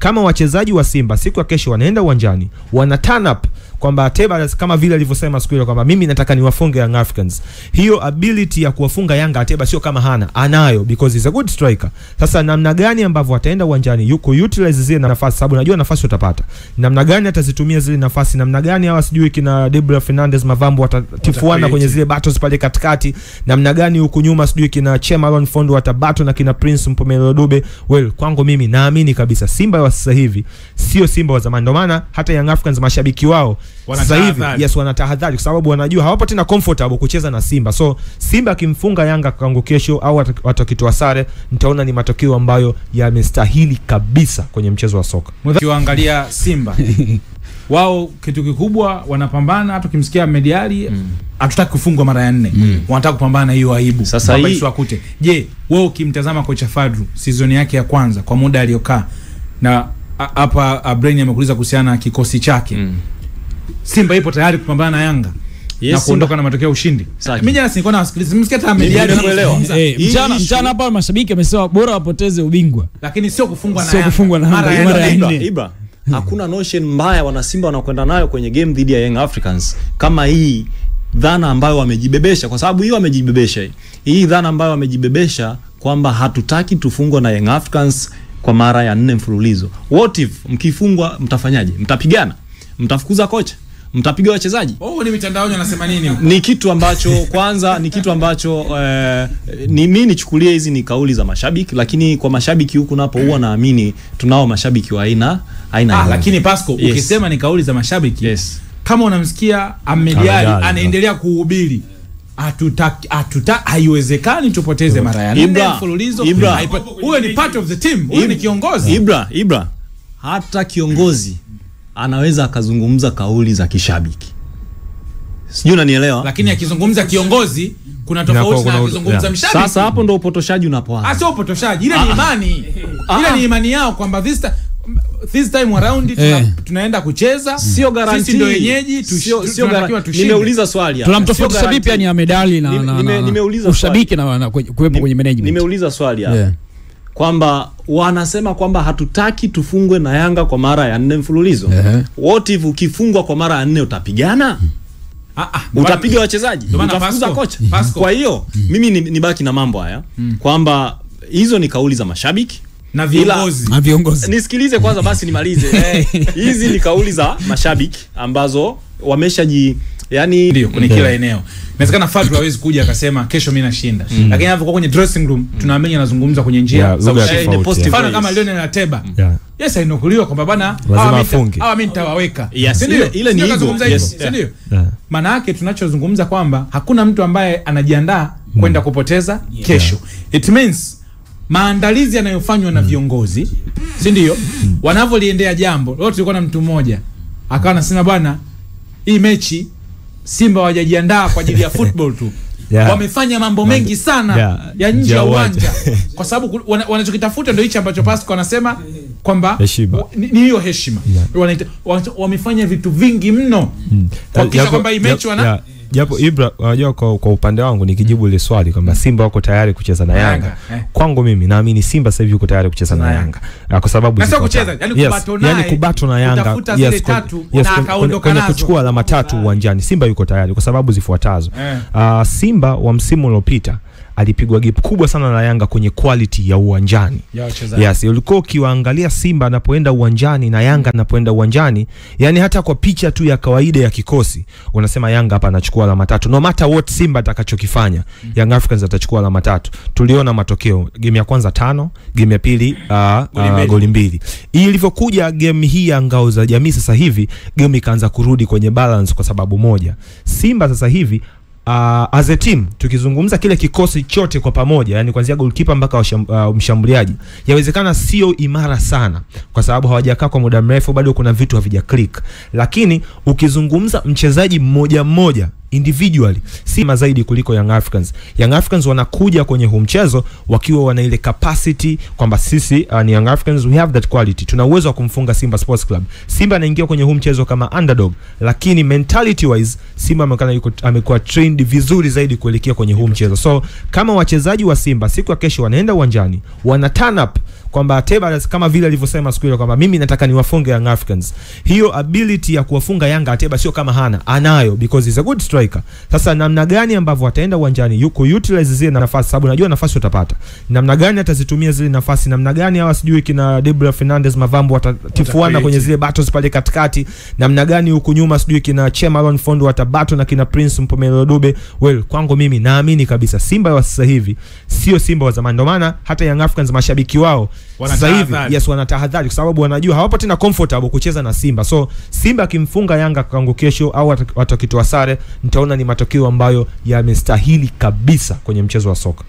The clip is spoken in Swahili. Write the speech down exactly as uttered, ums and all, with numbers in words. kama wachezaji wa Simba siku ya kesho wanaenda uwanjani, wana turn up kwamba Tebas kama vile alivyosema siku ile kwamba mimi nataka niwafunge Young Africans. Hiyo ability ya kuwafunga Yanga Tebas sio kama hana, anayo because he's a good striker. Sasa namna gani ambavyo ataenda uwanjani yuko utilize zile nafasi, sababu najua nafasi utapata. Namna gani atazitumia zile nafasi, namna gani hawa sijui kina Debrah Fernandez mavambo watatifuana kwenye zile battles pale katikati, namna gani huku nyuma sijui kina Chemalon Fondo watabato na kina Prince Mpomele Dube. Well, kwangu mimi naamini kabisa Simba wa sasa hivi sio Simba wa zamani. Ndio maana hata Young Africans mashabiki wao sasa hivi yes wanatahadhari, kwa sababu wanajua hawapati na comfortable kucheza na Simba. So Simba kimfunga Yanga kwangu kesho au watakitoa sare, nitaona ni matokeo ambayo yamestahili kabisa kwenye mchezo wa soka. Ukiangalia Simba wao kitu kikubwa wanapambana, hata kimsikia mediali hatutaki mm. kufungwa mara ya nne. Mm. Wanataka kupambana hiyo aibu. Sasa hii wakute. Je, wewe ukimtazama kocha Fadru season yake ya kwanza kwa muda aliyokaa, na hapa Brain amekuuliza kuhusiana na kikosi chake. Mm. Simba ipo tayari kupambana na Yanga, yes, na kuondoka na matokeo ushindi. Mimi jana sikuona wasikiliza. Msikia hata mediali anaelewa. Mchana mchana hapa mashabiki wamesema bora wapoteze ubingwa, lakini sio kufungwa na Yanga. Sio kufungwa na Yanga mara ya nne. Hakuna notion mbaya wana Simba wanakwenda nayo kwenye game dhidi ya Young Africans kama hii dhana ambayo wamejibebesha, kwa sababu hiyo wamejibebesha hii dhana ambayo wamejibebesha kwamba hatutaki tufungwe na Young Africans kwa mara ya nne mfululizo. What if mkifungwa mtafanyaje? Mtapigana? Mtafukuza kocha? Mtapiga wachezaji? Oh, ni mitandaoni anasema nini? Ni kitu ambacho kwanza ni kitu ambacho eh, ni mimi nichukulie hizi ni kauli za mashabiki, lakini kwa mashabiki huku napo huwa naamini tunao mashabiki wa aina aina. Ah, aina. Lakini Pasco, yes, ukisema ni kauli za mashabiki, yes, kama unamsikia Amediali anaendelea kuhubiri hatutaki hatuta haiwezekani tupoteze mara ya nne mfululizo, huyo ni part of the team, huyo ni kiongozi. Ibra Ibra hata kiongozi anaweza akazungumza kauli za kishabiki. Sijui unanielewa? Lakini akizungumza kiongozi kuna tofauti na akizungumza mshabiki. Sasa hapo ndo upotoshaji unapoanza. Ah, sio upotoshaji, ile ni imani. Ile ni imani yao kwamba this time this time around tunaenda kucheza, sio garanti. Sisi ndio wenyeji, sio sio garanti. Nimeuliza swali hapa. Tunamtofautisha vipi yani Amediali na ushabiki na kuwepo kwenye management? Nimeuliza swali hapa kwamba wanasema kwamba hatutaki tufungwe na Yanga kwa mara ya nne mfululizo. Uh -huh. What if ukifungwa kwa mara ya nne utapigana? Ah ah, utapiga wachezaji, utafukuza kocha. Pasco. Kwa hiyo mimi nibaki na mambo haya kwamba hizo ni kauli za mashabiki na viongozi. Na viongozi. Nisikilize kwanza basi nimalize. Hizi ni kauli za mashabiki ambazo wameshaji yani ndio kwenye kila eneo. Inawezekana Fadlu hawezi kuja akasema kesho mimi nashinda. Mm. Lakini anapokuwa kwenye dressing room tunaamini anazungumza kwenye njia yeah, za ushauri positive. Fadlu kama Lionel na Teba. Yeah. Yes, ainukuliwa kwamba bwana hawa mimi nitawaweka. Ndio ile ni hizo. Ndio. Maana yake tunachozungumza kwamba hakuna mtu ambaye anajiandaa mm. kwenda kupoteza yeah. kesho. It means maandalizi yanayofanywa mm. na viongozi, si ndio? Mm. Wanavoliendea jambo. Leo tulikuwa na mtu mmoja akawa anasema bwana hii mechi Simba wajajiandaa kwa ajili ya football tu. Yeah. Wamefanya mambo mengi sana yeah. ya nje ya uwanja. Kwa sababu wanachokitafuta ndio hicho ambacho Pasco anasema kwamba ni hiyo heshima. Yeah. Wamefanya vitu vingi mno. Mm. Kwa kisha kwamba imechi wana yeah. Japo Ibra, unajua kwa, kwa upande wangu nikijibu ile swali kwamba Simba wako tayari kucheza na Yanga. Eh. Kwangu mimi naamini Simba sasa hivi yuko tayari kucheza na Yanga. Kwa sababu sio kucheza, yani kubato naye. Yaani kubato na Yanga. Yes, tatu yes, na akaondoka nazo. Kuchukua alama tatu uwanjani. Simba yuko tayari kwa sababu zifuatazo. Eh. Uh, Simba wa msimu uliopita alipigwa gap kubwa sana na Yanga kwenye quality ya uwanjani. Yes, ulikuwa ukiangalia Simba anapoenda uwanjani na Yanga anapoenda uwanjani, yani hata kwa picha tu ya kawaida ya kikosi, unasema Yanga hapa anachukua alama tatu. No matter what Simba atakachokifanya, mm -hmm. Young Africans atachukua alama tatu. Tuliona matokeo, game ya kwanza tano, game ya pili uh, goli mbili. Ilivyokuja game hii ya Ngao za Jamii sasa hivi, game ikaanza kurudi kwenye balance kwa sababu moja. Simba sasa hivi Uh, as a team tukizungumza kile kikosi chote kwa pamoja, yani kuanzia goalkeeper mpaka uh, mshambuliaji, yawezekana sio imara sana kwa sababu hawajakaa kwa muda mrefu, bado kuna vitu havija click. Lakini ukizungumza mchezaji mmoja mmoja individually, Simba zaidi kuliko Young Africans. Young Africans wanakuja kwenye huu mchezo wakiwa wana ile capacity kwamba sisi uh, ni Young Africans, we have that quality, tuna uwezo wa kumfunga Simba Sports Club. Simba anaingia kwenye huu mchezo kama underdog, lakini mentality wise Simba amekana amekuwa trained vizuri zaidi kuelekea kwenye huu mchezo. So kama wachezaji wa Simba siku ya kesho wanaenda uwanjani, wana turn up kwamba Tebas kama vile alivyosema siku ile kwamba mimi nataka niwafunge Young Africans. Hiyo ability ya kuwafunga Yanga Tebas sio kama hana, anayo because he's a good striker. Sasa namna gani ambavyo ataenda uwanjani yuko utilize zile nafasi, sababu najua nafasi utapata. Namna gani atazitumia zile nafasi, namna gani hawa sijui kina Debrah Fernandez Mavambo watatifuana kwenye zile battles pale katikati, namna gani huko nyuma sijui kina Chemalon Fondo watabato na kina Prince Mpomele Dube. Well, kwangu mimi naamini kabisa Simba wa sasa hivi sio Simba wa zamani. Ndio maana hata Young Africans mashabiki wao sasa hivi yes wanatahadhari kwa sababu wanajua hawapati na comfortable kucheza na Simba. So Simba kimfunga Yanga kwangu kesho au watakitoa sare, nitaona ni matokeo ambayo yamestahili kabisa kwenye mchezo wa soka.